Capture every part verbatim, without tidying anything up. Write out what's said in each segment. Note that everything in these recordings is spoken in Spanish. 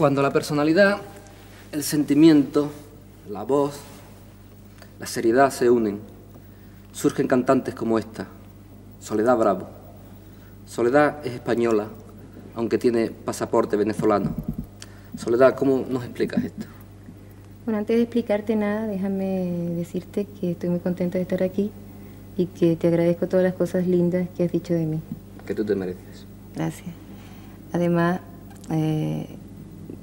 Cuando la personalidad, el sentimiento, la voz, la seriedad se unen, surgen cantantes como esta, Soledad Bravo. Soledad es española, aunque tiene pasaporte venezolano. Soledad, ¿cómo nos explicas esto? Bueno, antes de explicarte nada, déjame decirte que estoy muy contenta de estar aquí y que te agradezco todas las cosas lindas que has dicho de mí. Que tú te mereces. Gracias. Además, eh,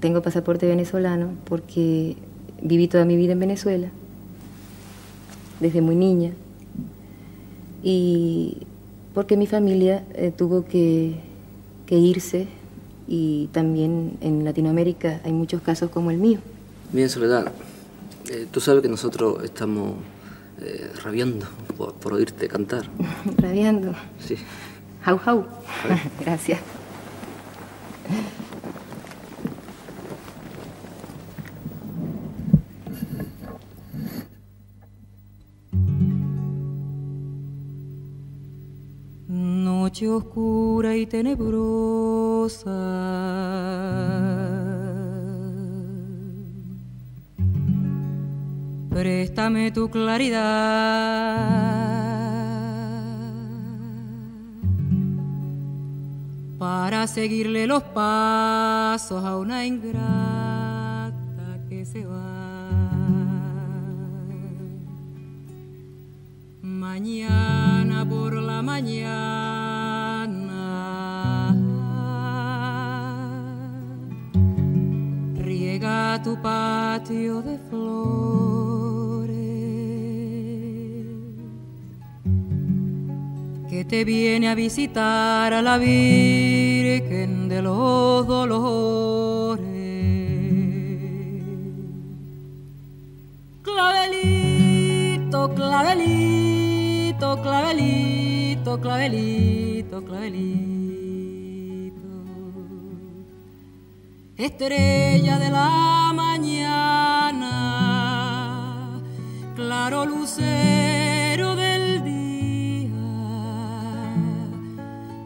tengo pasaporte venezolano porque viví toda mi vida en Venezuela, desde muy niña, y porque mi familia eh, tuvo que, que irse, y también en Latinoamérica hay muchos casos como el mío. Bien, Soledad, eh, tú sabes que nosotros estamos eh, rabiando por, por oírte cantar. ¿Rabiando? Sí. Jau, jau. Gracias. Noche oscura y tenebrosa, préstame tu claridad para seguirle los pasos a una ingrata que se va. Mañana por la mañana riega tu patio de flores, que te viene a visitar a la Virgen de los Dolores. Clavelito, clavelito, clavelito, clavelito, clavelito, estrella de la mañana, claro lucero del día,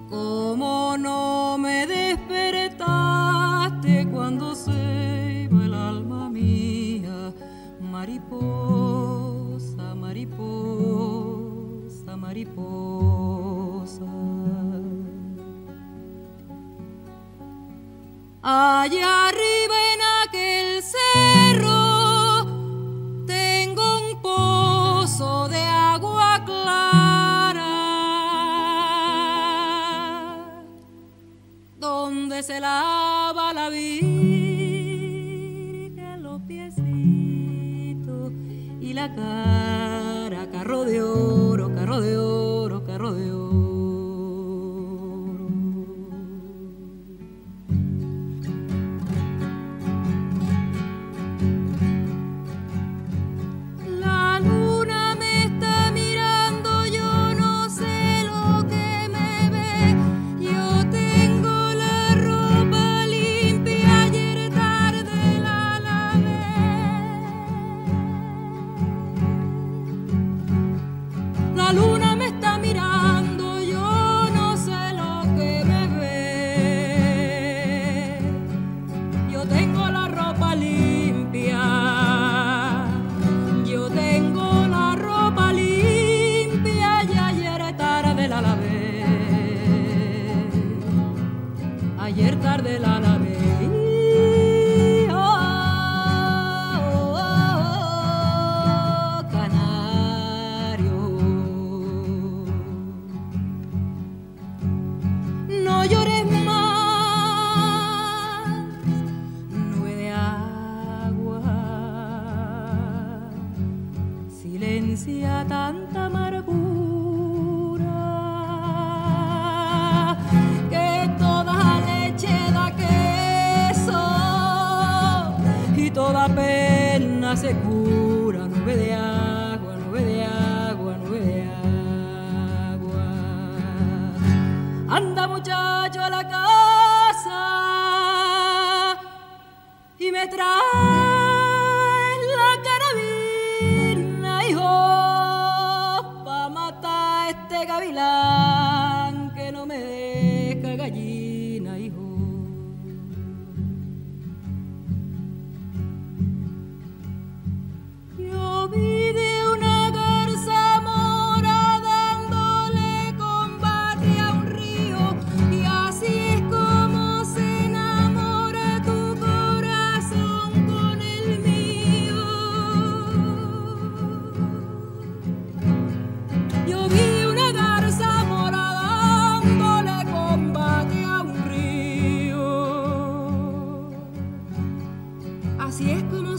cómo no me despertaste cuando se iba el alma mía. Mariposa, mariposa, mariposa, allá arriba en aquel cerro tengo un pozo de agua clara, donde se lava la Virgen los piecitos y la cara. Carro de oro, carro de oro, carro de oro.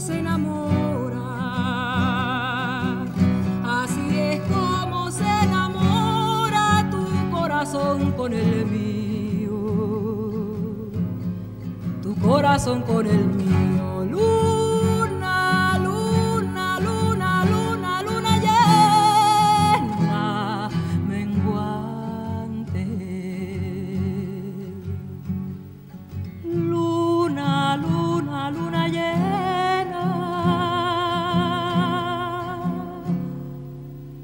se enamora. Así es como se enamora tu corazón con el mío, tu corazón con el mío. Luna, luna, luna, luna, luna llena, menguante. Luna, luna, luna llena,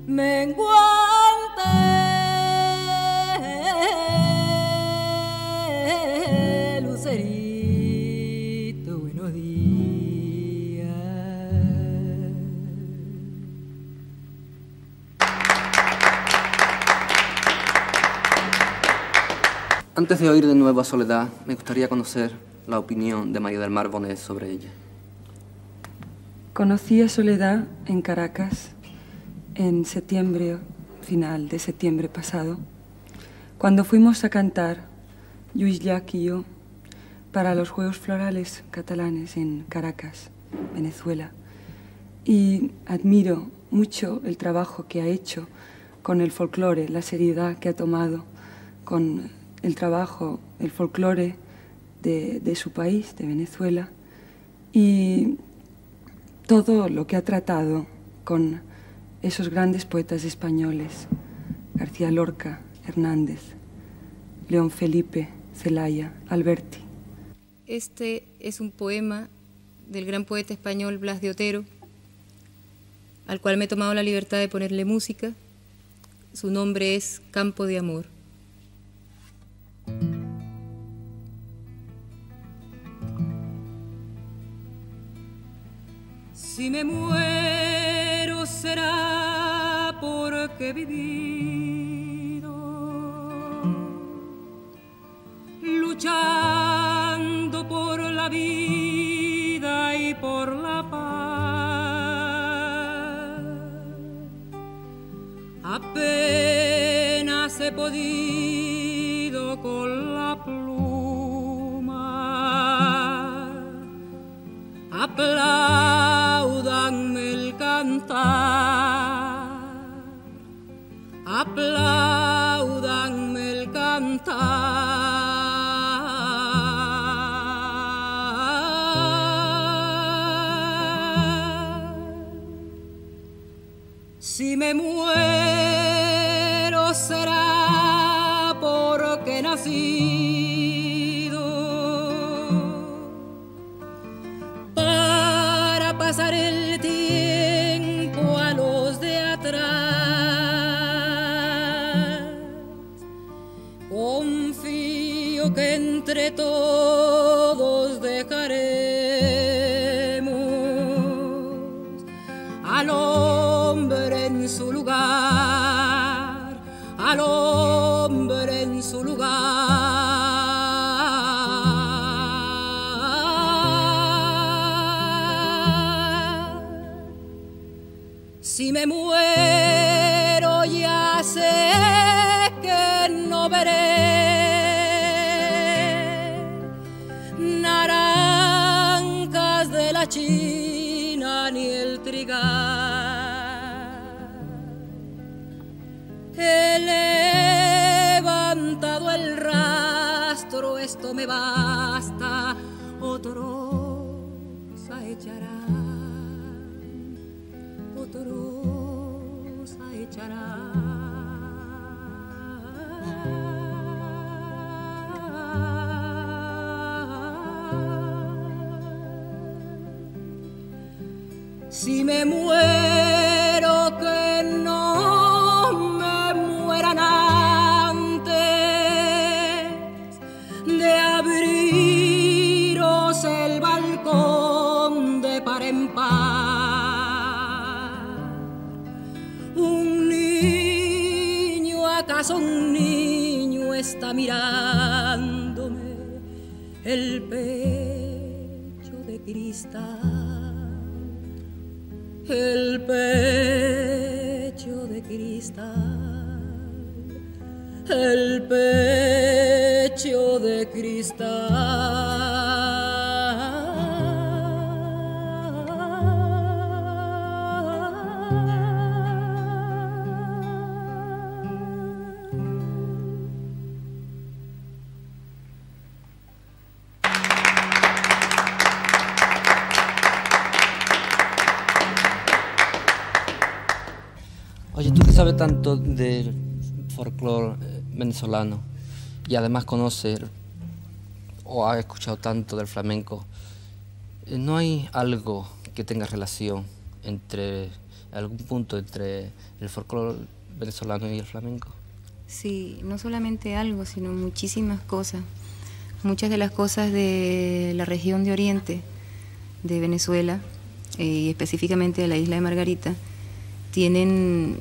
menguante. Antes de oír de nuevo a Soledad, me gustaría conocer la opinión de María del Mar Bonet sobre ella. Conocí a Soledad en Caracas en septiembre, final de septiembre pasado, cuando fuimos a cantar, Lluís Llach y yo, para los Juegos Florales Catalanes en Caracas, Venezuela. Y admiro mucho el trabajo que ha hecho con el folclore, la seriedad que ha tomado con el trabajo, el folclore de, de su país, de Venezuela, y todo lo que ha tratado con esos grandes poetas españoles, García Lorca, Hernández, León Felipe, Celaya, Alberti. Este es un poema del gran poeta español Blas de Otero, al cual me he tomado la libertad de ponerle música. Su nombre es Campo de Amor. Si me muero será porque he vivido luchando por la vida y por la paz. Apenas he podido con la pluma aplaudir. Aplaudanme el cantar, aplaudanme el cantar. Si me muero será porque nací. Pasar el tiempo a los de atrás. Confío que entre todos dejaremos al hombre en su lugar, al hombre en su lugar. Si me muero ya sé que no veré naranjas de la China ni el trigal. He levantado el rastro, esto me basta, otros a echarán. Otros a echarán. Si me muero que no me mueran antes de abriros el balcón de par en par. ¿Acaso un niño está mirándome el pecho de cristal, el pecho de cristal, el pecho de cristal? sabe tanto del folclore venezolano y además conoce o ha escuchado tanto del flamenco, no hay algo que tenga relación entre algún punto entre el folclore venezolano y el flamenco. Sí, no solamente algo, sino muchísimas cosas. Muchas de las cosas de la región de Oriente de Venezuela, eh, y específicamente de la isla de Margarita, tienen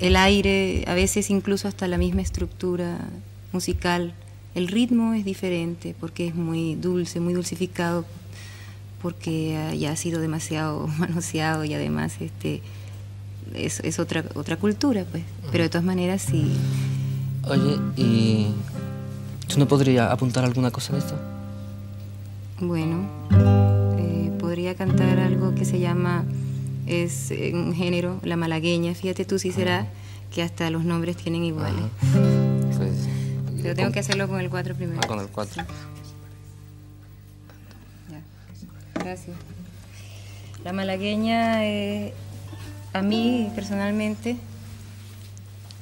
el aire, a veces incluso hasta la misma estructura musical. El ritmo es diferente porque es muy dulce, muy dulcificado, porque ya ha sido demasiado manoseado y además este es, es otra otra cultura, pues. Pero de todas maneras sí. Oye, ¿y tú no podrías apuntar alguna cosa de esto? Bueno, eh, podría cantar algo que se llama... Es un género, la malagueña. Fíjate tú si sí será que hasta los nombres tienen iguales. Pues, pero tengo que hacerlo con el cuatro primero. Ah, con el cuatro. Ya. Gracias. La malagueña, eh, a mí personalmente,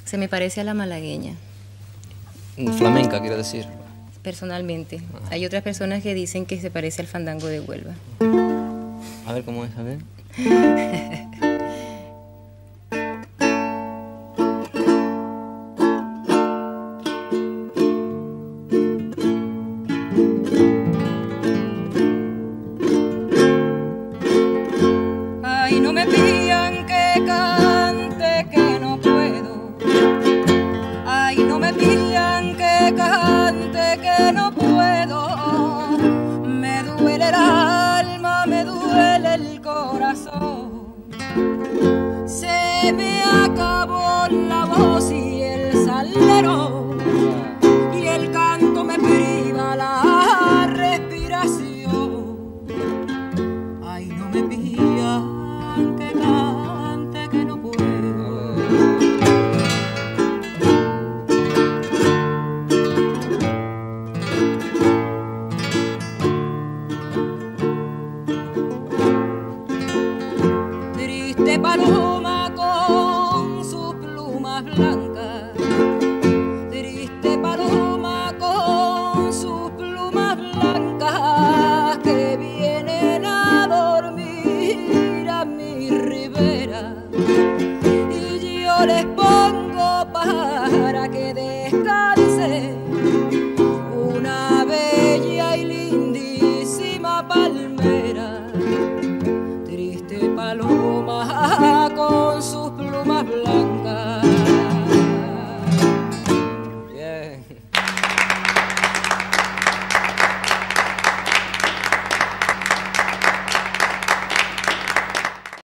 se me parece a la malagueña. Flamenca, quiero decir. Personalmente. Ajá. Hay otras personas que dicen que se parece al fandango de Huelva. A ver cómo es, a ver.